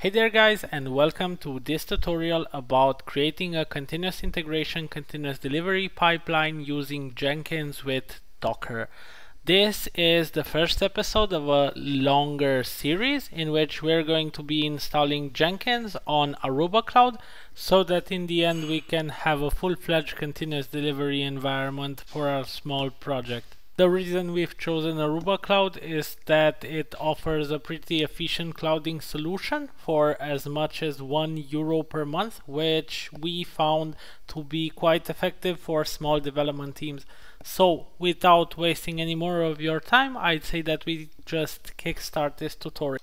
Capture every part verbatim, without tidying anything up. Hey there guys, and welcome to this tutorial about creating a continuous integration, continuous delivery pipeline using Jenkins with Docker. This is the first episode of a longer series in which we're going to be installing Jenkins on Aruba Cloud so that in the end we can have a full-fledged continuous delivery environment for our small project. The reason we've chosen Aruba Cloud is that it offers a pretty efficient clouding solution for as much as one euro per month, which we found to be quite effective for small development teams. So without wasting any more of your time, I'd say that we just kickstart this tutorial.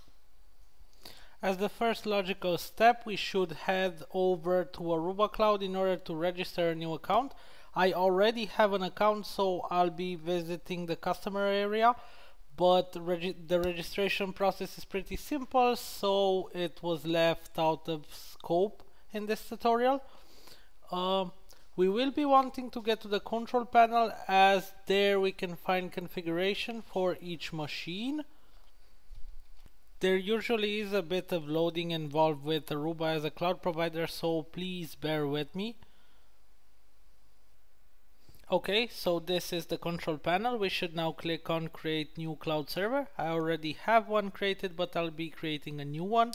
As the first logical step, we should head over to Aruba Cloud in order to register a new account. I already have an account, so I'll be visiting the customer area, but regi the registration process is pretty simple, so it was left out of scope in this tutorial. Uh, we will be wanting to get to the control panel, as there we can find configuration for each machine. There usually is a bit of loading involved with Aruba as a cloud provider, so please bear with me. Okay, so this is the control panel. We should now click on create new cloud server. I already have one created, but I'll be creating a new one.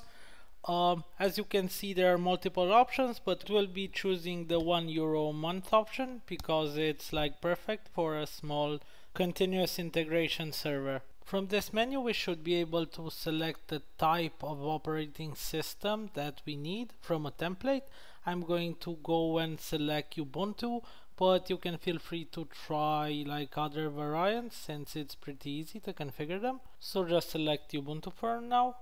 Um, as you can see, there are multiple options, but we'll be choosing the one euro a month option because it's like perfect for a small continuous integration server. From this menu, we should be able to select the type of operating system that we need from a template. I'm going to go and select Ubuntu, but you can feel free to try like other variants since it's pretty easy to configure them. So just select Ubuntu for now.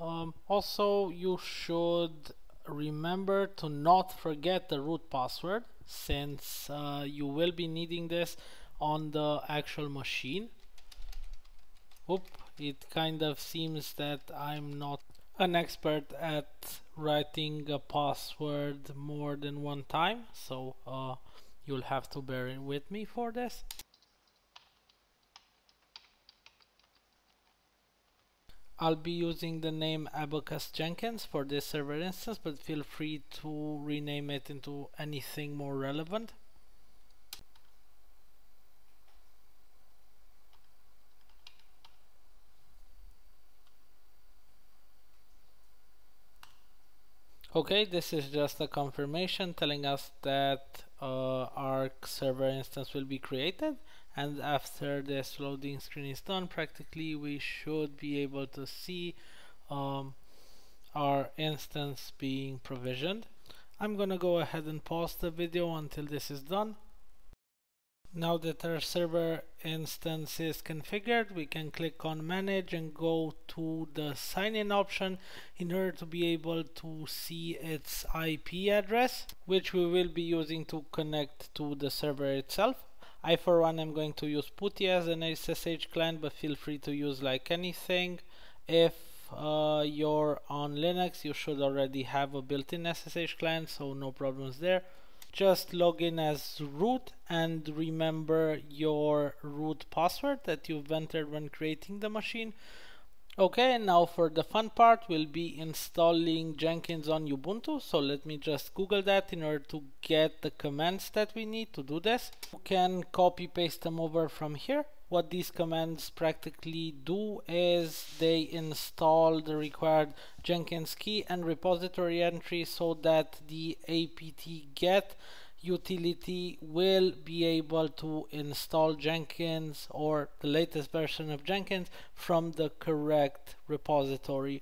Um, also, you should remember to not forget the root password since uh, you will be needing this on the actual machine. Oop, it kind of seems that I'm not an expert at writing a password more than one time, so uh, you'll have to bear it with me for this. I'll be using the name Abakus Jenkins for this server instance, but feel free to rename it into anything more relevant. Okay, this is just a confirmation telling us that Uh, our server instance will be created, and after this loading screen is done, practically we should be able to see um, our instance being provisioned. I'm gonna go ahead and pause the video until this is done. Now that our server instance is configured, we can click on manage and go to the sign in option in order to be able to see its I P address, which we will be using to connect to the server itself. I for one am going to use PuTTY as an S S H client, but feel free to use like anything. If uh, you're on Linux, you should already have a built-in S S H client, so no problems there. Just log in as root and remember your root password that you've entered when creating the machine. Okay, now for the fun part, we'll be installing Jenkins on Ubuntu. So let me just Google that in order to get the commands that we need to do this. You can copy paste them over from here. What these commands practically do is they install the required Jenkins key and repository entry so that the apt-get utility will be able to install Jenkins or the latest version of Jenkins from the correct repository.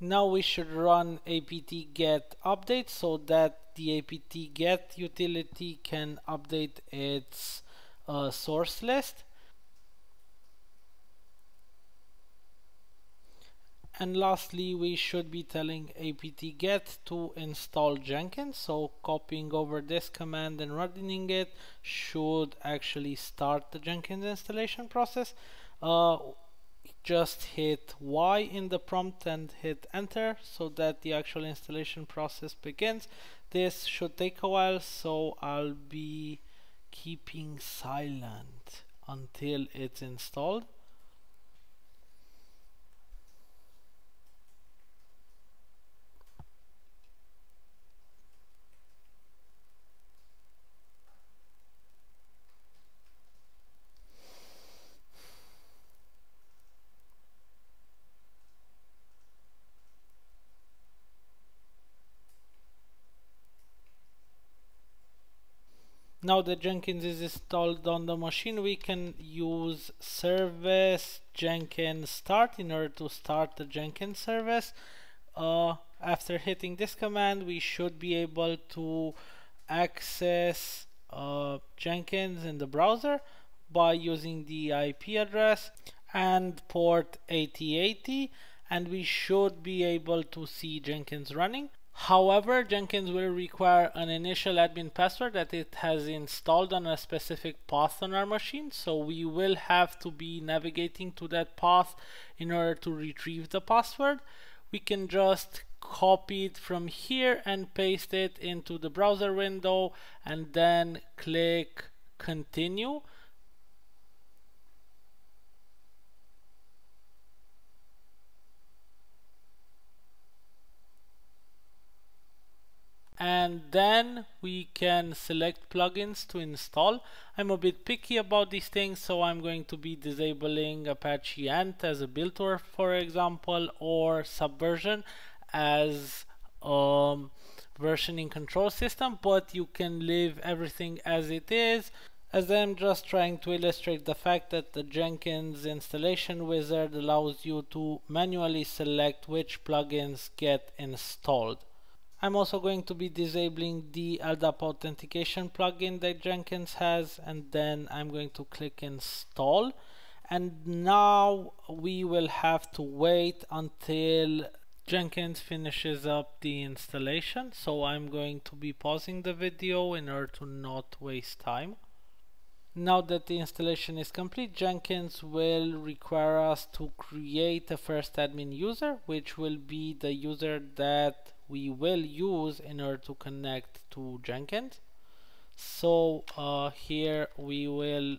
Now we should run apt-get update so that the apt-get utility can update its uh, source list. And lastly, we should be telling apt-get to install Jenkins, so copying over this command and running it should actually start the Jenkins installation process. Uh, just hit Y in the prompt and hit enter so that the actual installation process begins. This should take a while, so I'll be keeping silent until it's installed. Now that Jenkins is installed on the machine, we can use service Jenkins start in order to start the Jenkins service. Uh, after hitting this command, we should be able to access uh, Jenkins in the browser by using the I P address and port eighty eighty, and we should be able to see Jenkins running. However, Jenkins will require an initial admin password that it has installed on a specific path on our machine, so we will have to be navigating to that path in order to retrieve the password. We can just copy it from here and paste it into the browser window and then click continue. And then we can select plugins to install. I'm a bit picky about these things, so I'm going to be disabling Apache Ant as a builder, for example, or Subversion as um, versioning control system, but you can leave everything as it is, as I'm just trying to illustrate the fact that the Jenkins installation wizard allows you to manually select which plugins get installed. I'm also going to be disabling the L D A P authentication plugin that Jenkins has, and then I'm going to click install. And now we will have to wait until Jenkins finishes up the installation. So I'm going to be pausing the video in order to not waste time. Now that the installation is complete, Jenkins will require us to create a first admin user, which will be the user that we will use in order to connect to Jenkins. So uh, here we will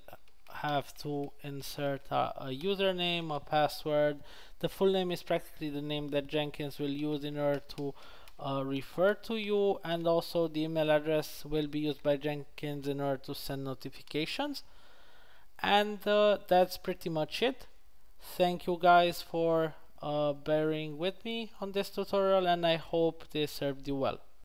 have to insert a, a username, a password. The full name is practically the name that Jenkins will use in order to uh, refer to you, and also the email address will be used by Jenkins in order to send notifications. And uh, that's pretty much it. Thank you guys for Uh, bearing with me on this tutorial, and I hope this served you well.